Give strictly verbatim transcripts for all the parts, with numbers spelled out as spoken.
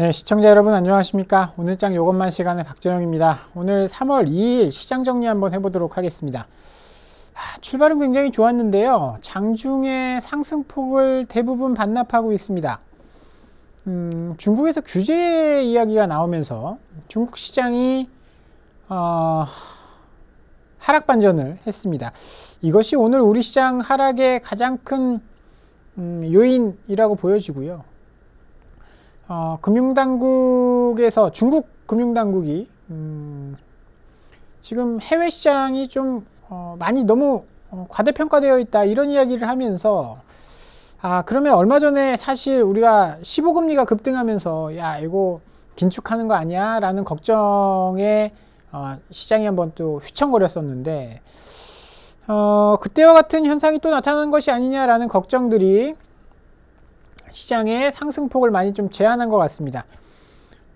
네, 시청자 여러분 안녕하십니까. 오늘장 요것만 시간의 박재영입니다. 오늘 삼월 이일 시장 정리 한번 해보도록 하겠습니다. 아, 출발은 굉장히 좋았는데요. 장중에 상승폭을 대부분 반납하고 있습니다. 음, 중국에서 규제 이야기가 나오면서 중국 시장이 어, 하락 반전을 했습니다. 이것이 오늘 우리 시장 하락의 가장 큰 음, 요인이라고 보여지고요. 어, 금융당국에서 중국 금융당국이 음, 지금 해외 시장이 좀 어, 많이 너무 어, 과대평가되어 있다 이런 이야기를 하면서 아 그러면 얼마 전에 사실 우리가 십오 금리가 급등하면서 야 이거 긴축하는 거 아니야? 라는 걱정에 어, 시장이 한번 또 휘청거렸었는데 어, 그때와 같은 현상이 또 나타난 것이 아니냐라는 걱정들이 시장의 상승폭을 많이 좀 제한한 것 같습니다.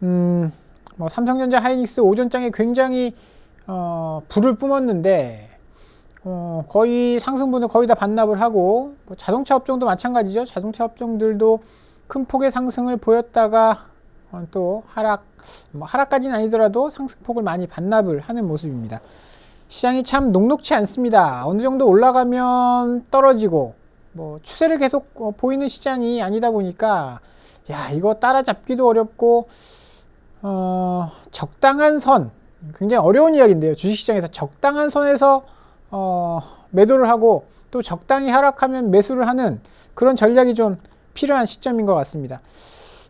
음, 뭐 삼성전자 하이닉스 오전장에 굉장히 어, 불을 뿜었는데 어, 거의 상승분을 거의 다 반납을 하고 뭐 자동차 업종도 마찬가지죠. 자동차 업종들도 큰 폭의 상승을 보였다가 어, 또 하락, 뭐 하락까지는 아니더라도 상승폭을 많이 반납을 하는 모습입니다. 시장이 참 녹록치 않습니다. 어느 정도 올라가면 떨어지고 뭐 추세를 계속 어, 보이는 시장이 아니다 보니까 야 이거 따라잡기도 어렵고 어, 적당한 선 굉장히 어려운 이야기인데요. 주식시장에서 적당한 선에서 어, 매도를 하고 또 적당히 하락하면 매수를 하는 그런 전략이 좀 필요한 시점인 것 같습니다.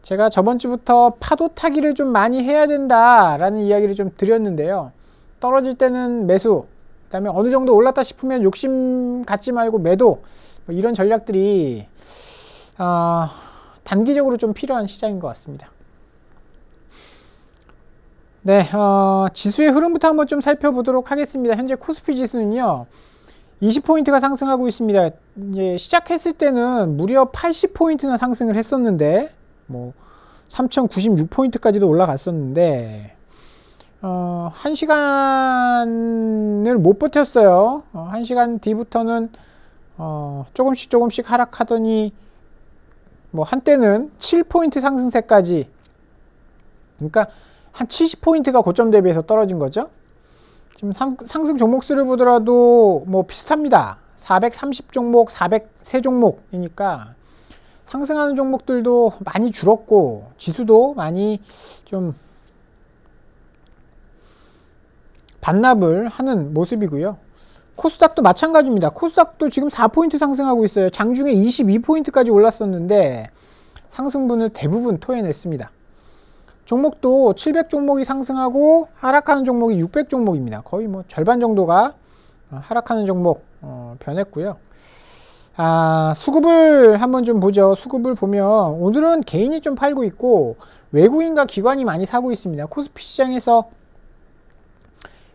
제가 저번 주부터 파도 타기를 좀 많이 해야 된다라는 이야기를 좀 드렸는데요. 떨어질 때는 매수, 그 다음에 어느 정도 올랐다 싶으면 욕심 갖지 말고 매도, 뭐 이런 전략들이 어, 단기적으로 좀 필요한 시장인 것 같습니다. 네, 어, 지수의 흐름부터 한번 좀 살펴보도록 하겠습니다. 현재 코스피 지수는요, 이십 포인트가 상승하고 있습니다. 이제 시작했을 때는 무려 팔십 포인트나 상승을 했었는데, 뭐, 삼천구십육 포인트까지도 올라갔었는데, 어, 한 시간을 못 버텼어요. 어, 한 시간 뒤부터는, 어, 조금씩 조금씩 하락하더니, 뭐, 한때는 칠 포인트 상승세까지, 그러니까, 한 칠십 포인트가 고점 대비해서 떨어진 거죠. 지금 상, 상승 종목수를 보더라도 뭐 비슷합니다. 사백삼십 종목, 사백삼 종목이니까 상승하는 종목들도 많이 줄었고 지수도 많이 좀 반납을 하는 모습이고요. 코스닥도 마찬가지입니다. 코스닥도 지금 사 포인트 상승하고 있어요. 장중에 이십이 포인트까지 올랐었는데 상승분을 대부분 토해냈습니다. 종목도 칠백 종목이 상승하고 하락하는 종목이 육백 종목입니다. 거의 뭐 절반 정도가 하락하는 종목 어, 변했고요. 아, 수급을 한번 좀 보죠. 수급을 보면 오늘은 개인이 좀 팔고 있고 외국인과 기관이 많이 사고 있습니다. 코스피 시장에서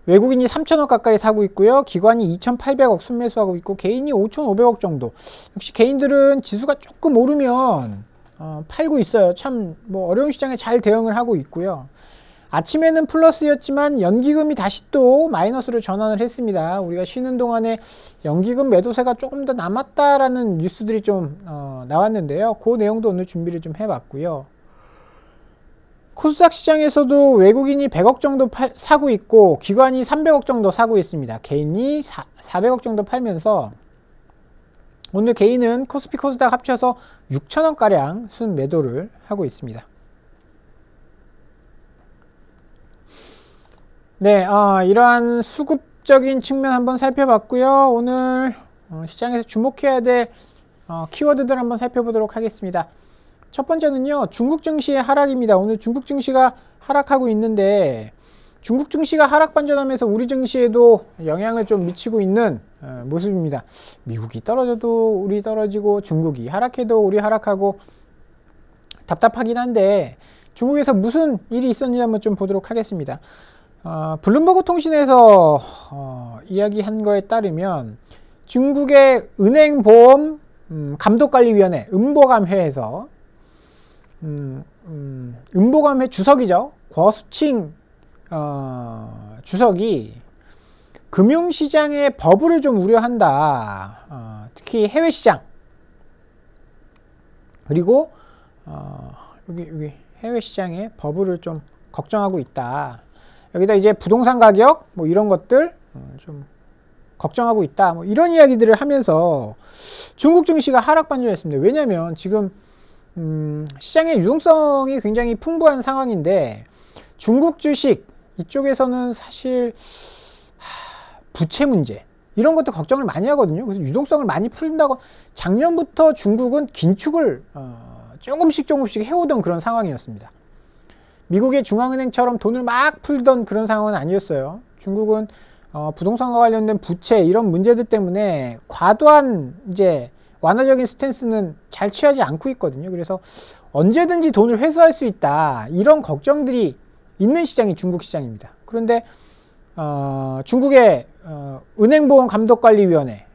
외국인이 삼천억 가까이 사고 있고요. 기관이 이천팔백억 순매수하고 있고 개인이 오천오백억 정도. 역시 개인들은 지수가 조금 오르면 어, 팔고 있어요. 참 뭐 어려운 시장에 잘 대응을 하고 있고요. 아침에는 플러스였지만 연기금이 다시 또 마이너스로 전환을 했습니다. 우리가 쉬는 동안에 연기금 매도세가 조금 더 남았다라는 뉴스들이 좀 어, 나왔는데요. 그 내용도 오늘 준비를 좀 해봤고요. 코스닥 시장에서도 외국인이 백억 정도 파, 사고 있고 기관이 삼백억 정도 사고 있습니다. 개인이 사, 사백억 정도 팔면서 오늘 개인은 코스피 코스닥 합쳐서 육천원가량 순 매도를 하고 있습니다. 네, 어, 이러한 수급적인 측면 한번 살펴봤고요. 오늘 어, 시장에서 주목해야 될 어, 키워드들 한번 살펴보도록 하겠습니다. 첫 번째는요, 중국 증시의 하락입니다. 오늘 중국 증시가 하락하고 있는데 중국 증시가 하락 반전하면서 우리 증시에도 영향을 좀 미치고 있는 어, 모습입니다. 미국이 떨어져도 우리 떨어지고 중국이 하락해도 우리 하락하고 답답하긴 한데 중국에서 무슨 일이 있었는지 한번 좀 보도록 하겠습니다. 어, 블룸버그 통신에서 어, 이야기한 거에 따르면 중국의 은행보험 음, 감독관리위원회 은보감회에서 음, 음, 은보감회 주석이죠. 궈수칭 어, 주석이 금융시장의 버블을 좀 우려한다. 어, 특히 해외시장 그리고 어, 여기 여기 해외 시장의 버블을 좀 걱정하고 있다. 여기다 이제 부동산 가격 뭐 이런 것들 좀 걱정하고 있다. 뭐 이런 이야기들을 하면서 중국 증시가 하락 반전했습니다. 왜냐하면 지금 음, 시장의 유동성이 굉장히 풍부한 상황인데 중국 주식 이쪽에서는 사실 하, 부채 문제 이런 것도 걱정을 많이 하거든요. 그래서 유동성을 많이 풀린다고 작년부터 중국은 긴축을 어, 조금씩 조금씩 해오던 그런 상황이었습니다. 미국의 중앙은행처럼 돈을 막 풀던 그런 상황은 아니었어요. 중국은 어, 부동산과 관련된 부채 이런 문제들 때문에 과도한 이제 완화적인 스탠스는 잘 취하지 않고 있거든요. 그래서 언제든지 돈을 회수할 수 있다 이런 걱정들이 있는 시장이 중국 시장입니다. 그런데 어, 중국의 어, 은행보험감독관리위원회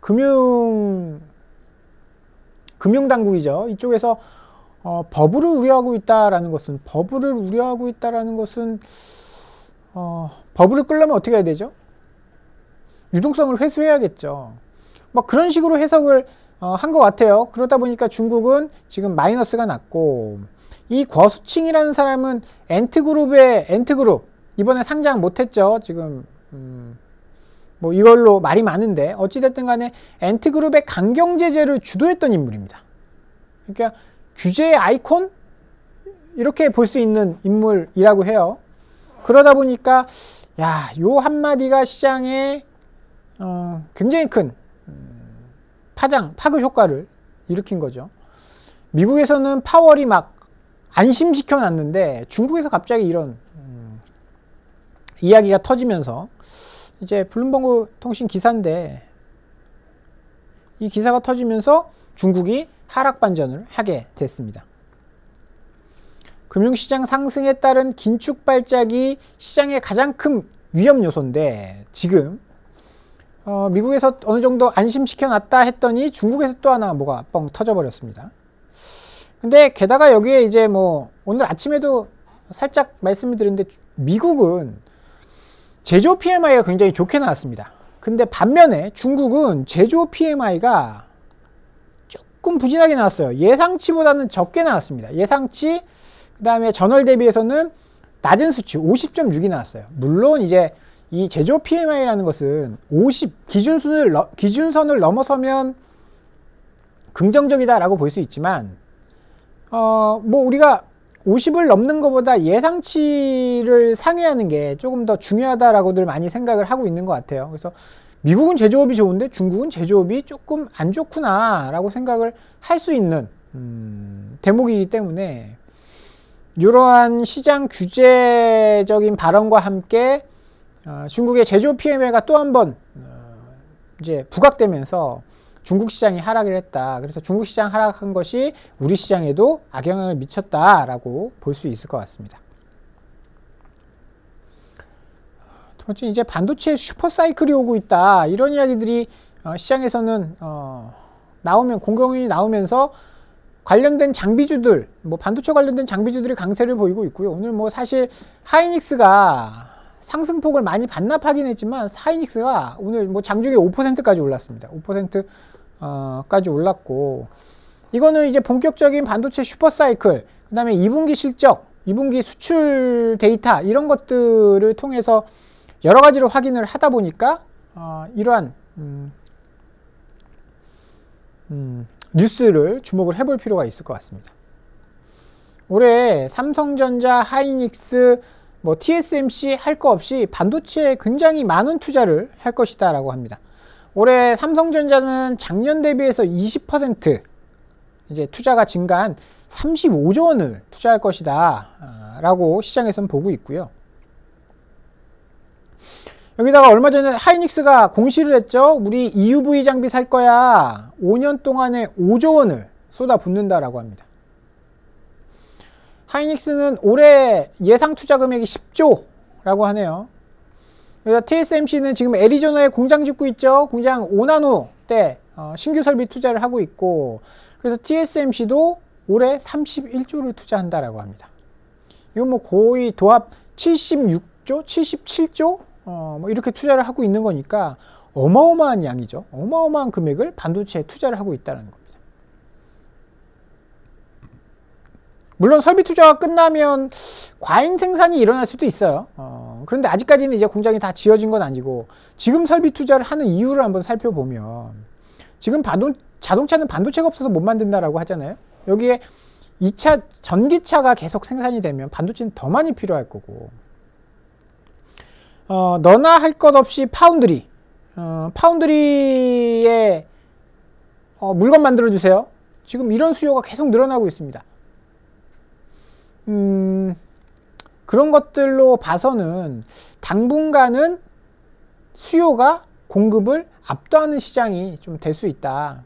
금융 금융당국이죠. 이쪽에서 어, 버블을 우려하고 있다라는 것은 버블을 우려하고 있다라는 것은 어, 버블을 끌려면 어떻게 해야 되죠? 유동성을 회수해야겠죠. 막 그런 식으로 해석을 어, 한 것 같아요. 그러다 보니까 중국은 지금 마이너스가 났고 이 거수칭이라는 사람은 앤트그룹의 앤트그룹 이번에 상장 못했죠. 지금 음, 뭐 이걸로 말이 많은데 어찌됐든 간에 앤트그룹의 강경제재를 주도했던 인물입니다. 그러니까 규제의 아이콘? 이렇게 볼 수 있는 인물이라고 해요. 그러다 보니까 야, 요 한마디가 시장에 어, 굉장히 큰 파장, 파급 효과를 일으킨 거죠. 미국에서는 파월이 막 안심시켜 놨는데 중국에서 갑자기 이런 음, 이야기가 터지면서 이제 블룸버그 통신 기사인데 이 기사가 터지면서 중국이 하락 반전을 하게 됐습니다. 금융시장 상승에 따른 긴축 발작이 시장의 가장 큰 위험 요소인데 지금 어, 미국에서 어느 정도 안심시켜 놨다 했더니 중국에서 또 하나 뭐가 뻥 터져버렸습니다. 근데 게다가 여기에 이제 뭐 오늘 아침에도 살짝 말씀을 드렸는데 미국은 제조 피엠아이가 굉장히 좋게 나왔습니다. 근데 반면에 중국은 제조 피엠아이가 조금 부진하게 나왔어요. 예상치보다는 적게 나왔습니다. 예상치 그 다음에 전월 대비해서는 낮은 수치 오십 점 육이 나왔어요. 물론 이제 이 제조 피엠아이라는 것은 오십 기준선을, 기준선을 넘어서면 긍정적이다 라고 볼 수 있지만 어, 뭐 우리가 오십을 넘는 것보다 예상치를 상회하는 게 조금 더 중요하다라고들 많이 생각을 하고 있는 것 같아요. 그래서 미국은 제조업이 좋은데 중국은 제조업이 조금 안 좋구나 라고 생각을 할 수 있는 음, 대목이기 때문에 이러한 시장 규제적인 발언과 함께 어, 중국의 제조 피엠아이가 또 한 번 어, 이제 부각되면서 중국 시장이 하락을 했다. 그래서 중국 시장 하락한 것이 우리 시장에도 악영향을 미쳤다라고 볼 수 있을 것 같습니다. 두 번째, 이제 반도체의 슈퍼사이클이 오고 있다. 이런 이야기들이 어, 시장에서는 어, 나오면 공공연히 나오면서 관련된 장비주들, 뭐 반도체 관련된 장비주들이 강세를 보이고 있고요. 오늘 뭐 사실 하이닉스가 상승폭을 많이 반납하긴 했지만 하이닉스가 오늘 뭐 장중에 오 퍼센트까지 올랐습니다. 오 퍼센트까지 어, 올랐고 이거는 이제 본격적인 반도체 슈퍼사이클 그 다음에 이 분기 실적, 이 분기 수출 데이터 이런 것들을 통해서 여러 가지로 확인을 하다 보니까 어, 이러한 음, 음, 뉴스를 주목을 해볼 필요가 있을 것 같습니다. 올해 삼성전자, 하이닉스 뭐 티에스엠씨 할 거 없이 반도체에 굉장히 많은 투자를 할 것이다 라고 합니다. 올해 삼성전자는 작년 대비해서 이십 퍼센트 이제 투자가 증가한 삼십오조 원을 투자할 것이다 라고 시장에서는 보고 있고요. 여기다가 얼마 전에 하이닉스가 공시를 했죠. 우리 이유브이 장비 살 거야. 오 년 동안에 오조 원을 쏟아붓는다 라고 합니다. 하이닉스는 올해 예상 투자 금액이 십조라고 하네요. 티에스엠씨는 지금 애리조나에 공장 짓고 있죠. 공장 오 나노 때 어, 신규 설비 투자를 하고 있고 그래서 티에스엠씨도 올해 삼십일조를 투자한다라고 합니다. 이건 뭐 거의 도합 칠십육조, 칠십칠조 어, 뭐 이렇게 투자를 하고 있는 거니까 어마어마한 양이죠. 어마어마한 금액을 반도체에 투자를 하고 있다는 겁니다. 물론 설비 투자가 끝나면 과잉 생산이 일어날 수도 있어요. 어, 그런데 아직까지는 이제 공장이 다 지어진 건 아니고, 지금 설비 투자를 하는 이유를 한번 살펴보면, 지금 반도, 자동차는 반도체가 없어서 못 만든다라고 하잖아요. 여기에 이 차 전기차가 계속 생산이 되면 반도체는 더 많이 필요할 거고, 어, 너나 할 것 없이 파운드리, 어, 파운드리에 어, 물건 만들어주세요. 지금 이런 수요가 계속 늘어나고 있습니다. 음, 그런 것들로 봐서는 당분간은 수요가 공급을 압도하는 시장이 좀 될 수 있다.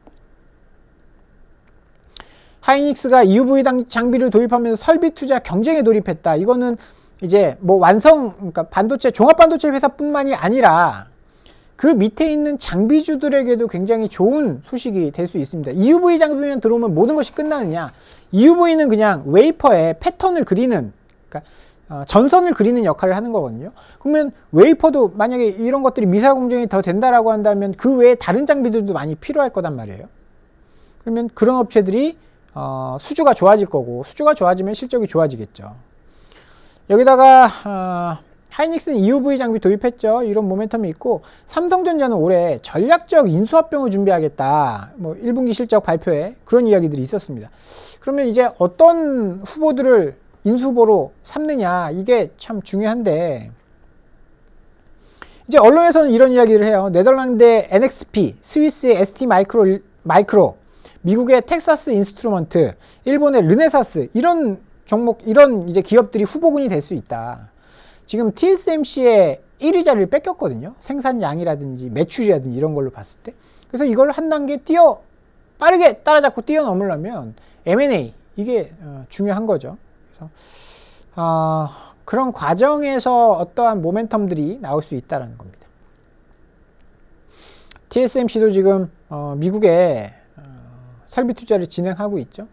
하이닉스가 이유브이 장비를 도입하면서 설비 투자 경쟁에 돌입했다. 이거는 이제 뭐 완성, 그러니까 반도체, 종합반도체 회사뿐만이 아니라 그 밑에 있는 장비주들에게도 굉장히 좋은 소식이 될 수 있습니다. 이유브이 장비면 들어오면 모든 것이 끝나느냐? 이유브이는 그냥 웨이퍼에 패턴을 그리는, 그러니까 어, 전선을 그리는 역할을 하는 거거든요. 그러면 웨이퍼도 만약에 이런 것들이 미사 공정이 더 된다라고 한다면 그 외에 다른 장비들도 많이 필요할 거단 말이에요. 그러면 그런 업체들이 어, 수주가 좋아질 거고, 수주가 좋아지면 실적이 좋아지겠죠. 여기다가 어, 하이닉스는 이유브이 장비 도입했죠. 이런 모멘텀이 있고, 삼성전자는 올해 전략적 인수합병을 준비하겠다. 뭐 일 분기 실적 발표에 그런 이야기들이 있었습니다. 그러면 이제 어떤 후보들을 인수후보로 삼느냐, 이게 참 중요한데, 이제 언론에서는 이런 이야기를 해요. 네덜란드의 엔엑스피, 스위스의 에스티마이크로, 마이크로, 미국의 텍사스인스트루먼트, 일본의 르네사스, 이런 종목, 이런 이제 기업들이 후보군이 될 수 있다. 지금 티에스엠씨의 일 위 자리를 뺏겼거든요. 생산량이라든지 매출이라든지 이런 걸로 봤을 때. 그래서 이걸 한 단계 뛰어 빠르게 따라잡고 뛰어넘으려면 엠 앤 에이, 이게 어, 중요한 거죠. 그래서 어, 그런 과정에서 어떠한 모멘텀들이 나올 수 있다는 겁니다. 티에스엠씨도 지금 어, 미국에 어, 설비 투자를 진행하고 있죠.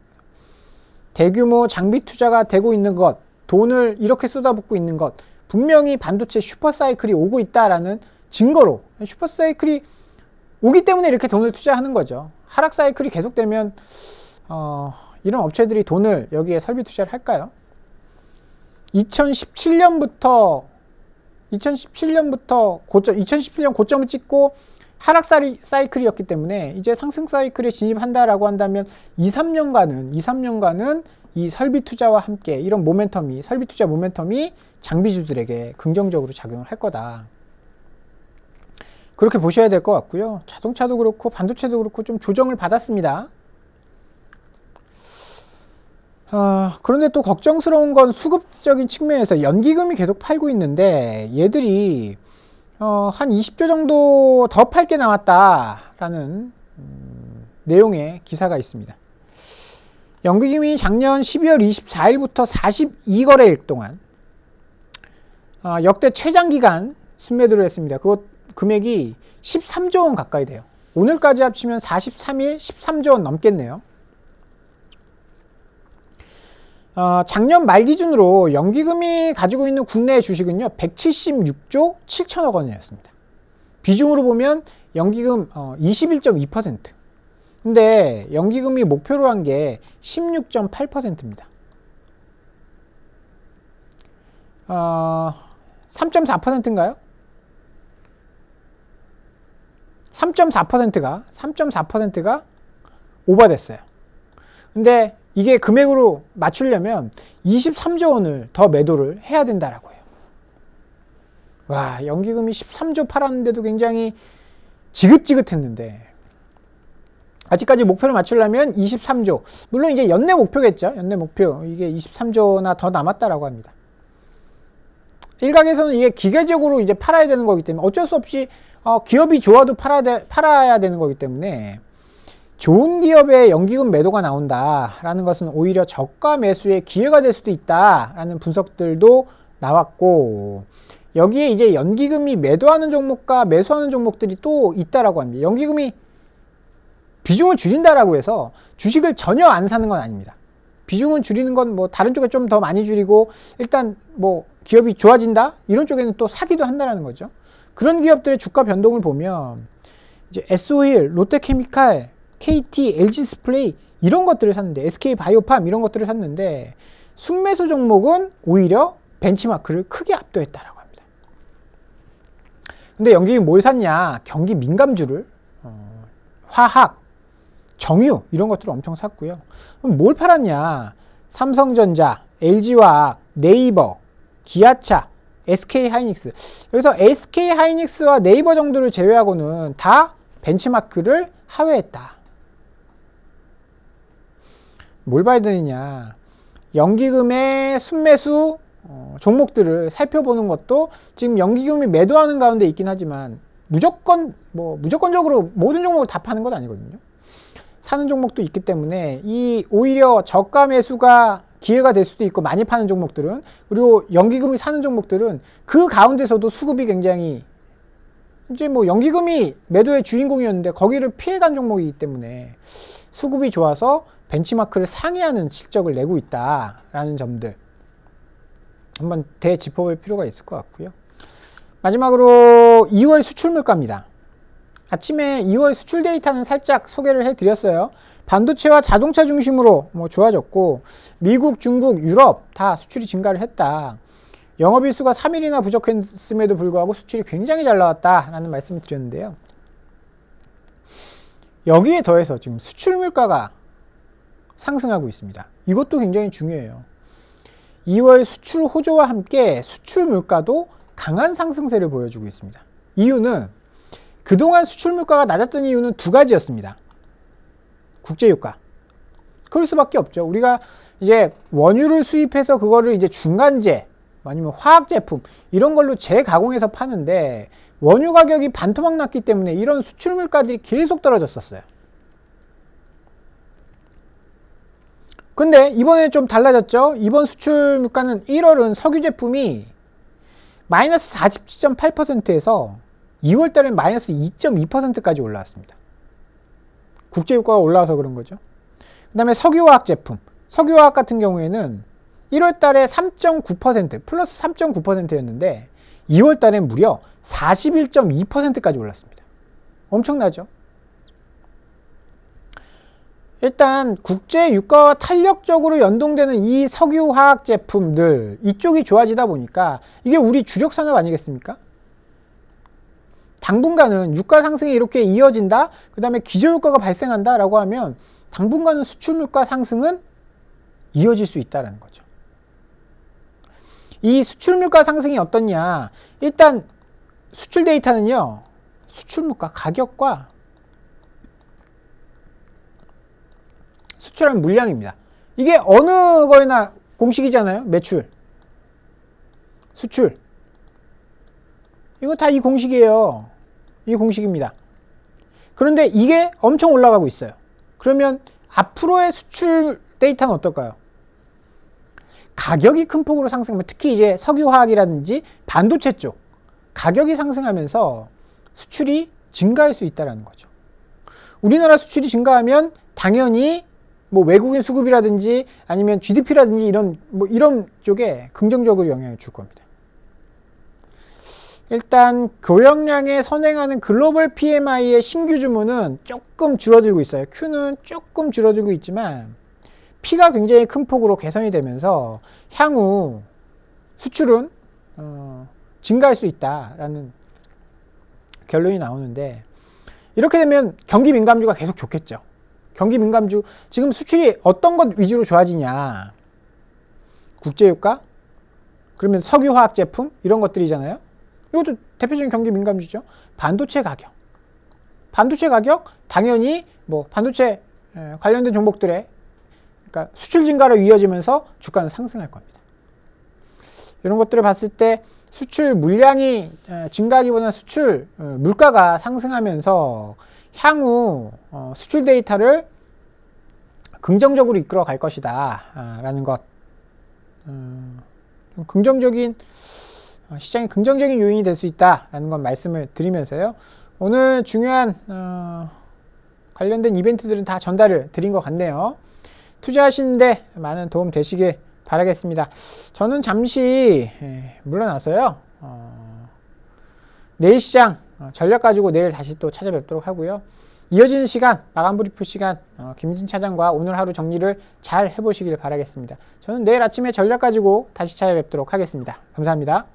대규모 장비 투자가 되고 있는 것, 돈을 이렇게 쏟아붓고 있는 것, 분명히 반도체 슈퍼사이클이 오고 있다라는 증거로, 슈퍼사이클이 오기 때문에 이렇게 돈을 투자하는 거죠. 하락사이클이 계속되면 어, 이런 업체들이 돈을 여기에 설비 투자를 할까요? 이천십칠 년부터 이천십칠 년부터 고점, 이천십칠 년 고점을 찍고 하락사이클이었기 때문에 이제 상승사이클에 진입한다라고 한다면 이, 삼 년간은 이 설비 투자와 함께 이런 모멘텀이, 설비 투자 모멘텀이 장비주들에게 긍정적으로 작용을 할 거다. 그렇게 보셔야 될 것 같고요. 자동차도 그렇고 반도체도 그렇고 좀 조정을 받았습니다. 어, 그런데 또 걱정스러운 건 수급적인 측면에서 연기금이 계속 팔고 있는데, 얘들이 어, 한 이십 조 정도 더 팔 게 남았다라는 음, 내용의 기사가 있습니다. 연기금이 작년 십이월 이십사일부터 사십이 거래일 동안 어, 역대 최장기간 순매도를 했습니다. 그것 금액이 십삼조 원 가까이 돼요. 오늘까지 합치면 사십삼일 십삼조 원 넘겠네요. 어, 작년 말 기준으로 연기금이 가지고 있는 국내 주식은요, 백칠십육조 칠천억 원이었습니다. 비중으로 보면 연기금 어, 이십일 점 이 퍼센트. 근데 연기금이 목표로 한 게 십육 점 팔 퍼센트입니다. 어, 삼 점 사 퍼센트인가요? 삼 점 사 퍼센트가, 삼 점 사 퍼센트가 오버됐어요. 근데 이게 금액으로 맞추려면 이십삼조 원을 더 매도를 해야 된다라고 해요. 와, 연기금이 십삼조 팔았는데도 굉장히 지긋지긋했는데, 아직까지 목표를 맞추려면 이십삼조. 물론 이제 연내 목표겠죠. 연내 목표. 이게 이십삼조나 더 남았다라고 합니다. 일각에서는 이게 기계적으로 이제 팔아야 되는 거기 때문에, 어쩔 수 없이 어, 기업이 좋아도 팔아야, 되, 팔아야 되는 거기 때문에, 좋은 기업의 연기금 매도가 나온다라는 것은 오히려 저가 매수의 기회가 될 수도 있다라는 분석들도 나왔고, 여기에 이제 연기금이 매도하는 종목과 매수하는 종목들이 또 있다라고 합니다. 연기금이 비중을 줄인다라고 해서 주식을 전혀 안 사는 건 아닙니다. 비중은 줄이는 건 뭐 다른 쪽에 좀 더 많이 줄이고, 일단 뭐 기업이 좋아진다 이런 쪽에는 또 사기도 한다라는 거죠. 그런 기업들의 주가 변동을 보면 이제 에스 오일, 롯데케미칼, 케이티, 엘지디스플레이 이런 것들을 샀는데, 에스케이바이오팜 이런 것들을 샀는데 순매수 종목은 오히려 벤치마크를 크게 압도했다라고 합니다. 근데 연기이 뭘 샀냐? 경기 민감주를, 어, 화학, 정유 이런 것들을 엄청 샀고요. 그럼 뭘 팔았냐? 삼성전자, 엘지화학, 네이버, 기아차, 에스케이하이닉스. 여기서 에스케이하이닉스와 네이버 정도를 제외하고는 다 벤치마크를 하회했다. 뭘 봐야 되느냐? 연기금의 순매수 어, 종목들을 살펴보는 것도, 지금 연기금이 매도하는 가운데 있긴 하지만 무조건 뭐 무조건적으로 모든 종목을 다 파는 건 아니거든요. 사는 종목도 있기 때문에 이 오히려 저가 매수가 기회가 될 수도 있고, 많이 파는 종목들은, 그리고 연기금이 사는 종목들은 그 가운데서도 수급이 굉장히, 이제 뭐 연기금이 매도의 주인공이었는데 거기를 피해간 종목이기 때문에 수급이 좋아서 벤치마크를 상회하는 실적을 내고 있다라는 점들 한번 되짚어볼 필요가 있을 것 같고요. 마지막으로 이월 수출물가입니다. 아침에 이월 수출 데이터는 살짝 소개를 해드렸어요. 반도체와 자동차 중심으로 뭐 좋아졌고, 미국, 중국, 유럽 다 수출이 증가를 했다. 영업일수가 삼 일이나 부족했음에도 불구하고 수출이 굉장히 잘 나왔다라는 말씀을 드렸는데요. 여기에 더해서 지금 수출 물가가 상승하고 있습니다. 이것도 굉장히 중요해요. 이월 수출 호조와 함께 수출 물가도 강한 상승세를 보여주고 있습니다. 이유는, 그동안 수출 물가가 낮았던 이유는 두 가지였습니다. 국제유가. 그럴 수밖에 없죠. 우리가 이제 원유를 수입해서 그거를 이제 중간재, 아니면 화학제품 이런 걸로 재가공해서 파는데, 원유 가격이 반토막 났기 때문에 이런 수출 물가들이 계속 떨어졌었어요. 근데 이번에 좀 달라졌죠. 이번 수출 물가는 일월은 석유 제품이 마이너스 사십칠 점 팔 퍼센트에서 이월달엔 마이너스 이 점 이 퍼센트까지 올라왔습니다. 국제유가가 올라와서 그런 거죠. 그 다음에 석유화학 제품, 석유화학 같은 경우에는 일월달에 삼 점 구 퍼센트, 플러스 삼 점 구 퍼센트였는데 이월달엔 무려 사십일 점 이 퍼센트까지 올랐습니다. 엄청나죠? 일단 국제유가와 탄력적으로 연동되는 이 석유화학 제품들, 이쪽이 좋아지다 보니까, 이게 우리 주력 산업 아니겠습니까? 당분간은 유가 상승이 이렇게 이어진다, 그 다음에 기저효과가 발생한다 라고 하면 당분간은 수출물가 상승은 이어질 수 있다는 거죠. 이 수출물가 상승이 어떻냐, 일단 수출 데이터는요, 수출물가 가격과 수출한 물량입니다. 이게 어느 거에나 공식이잖아요. 매출, 수출, 이거 다 이 공식이에요. 이 공식입니다. 그런데 이게 엄청 올라가고 있어요. 그러면 앞으로의 수출 데이터는 어떨까요? 가격이 큰 폭으로 상승하면, 특히 이제 석유화학이라든지 반도체 쪽 가격이 상승하면서 수출이 증가할 수 있다는 거죠. 우리나라 수출이 증가하면 당연히 뭐 외국인 수급이라든지 아니면 지디피라든지 이런 뭐 이런 쪽에 긍정적으로 영향을 줄 겁니다. 일단 교역량에 선행하는 글로벌 피엠아이의 신규 주문은 조금 줄어들고 있어요. Q는 조금 줄어들고 있지만 P가 굉장히 큰 폭으로 개선이 되면서 향후 수출은 어, 증가할 수 있다라는 결론이 나오는데, 이렇게 되면 경기 민감주가 계속 좋겠죠. 경기 민감주, 지금 수출이 어떤 것 위주로 좋아지냐, 국제유가, 그러면 석유화학 제품 이런 것들이잖아요. 이것도 대표적인 경기 민감주죠. 반도체 가격. 반도체 가격, 당연히 뭐 반도체 관련된 종목들의, 그러니까 수출 증가로 이어지면서 주가는 상승할 겁니다. 이런 것들을 봤을 때 수출 물량이 증가하기보다는 수출 물가가 상승하면서 향후 수출 데이터를 긍정적으로 이끌어 갈 것이다 라는 것, 긍정적인 시장의 긍정적인 요인이 될 수 있다라는 건 말씀을 드리면서요. 오늘 중요한 어, 관련된 이벤트들은 다 전달을 드린 것 같네요. 투자하시는데 많은 도움 되시길 바라겠습니다. 저는 잠시 물러나서요, 어, 내일 시장 전략 가지고 내일 다시 또 찾아뵙도록 하고요. 이어지는 시간, 마감 브리프 시간, 어, 김진 차장과 오늘 하루 정리를 잘 해보시길 바라겠습니다. 저는 내일 아침에 전략 가지고 다시 찾아뵙도록 하겠습니다. 감사합니다.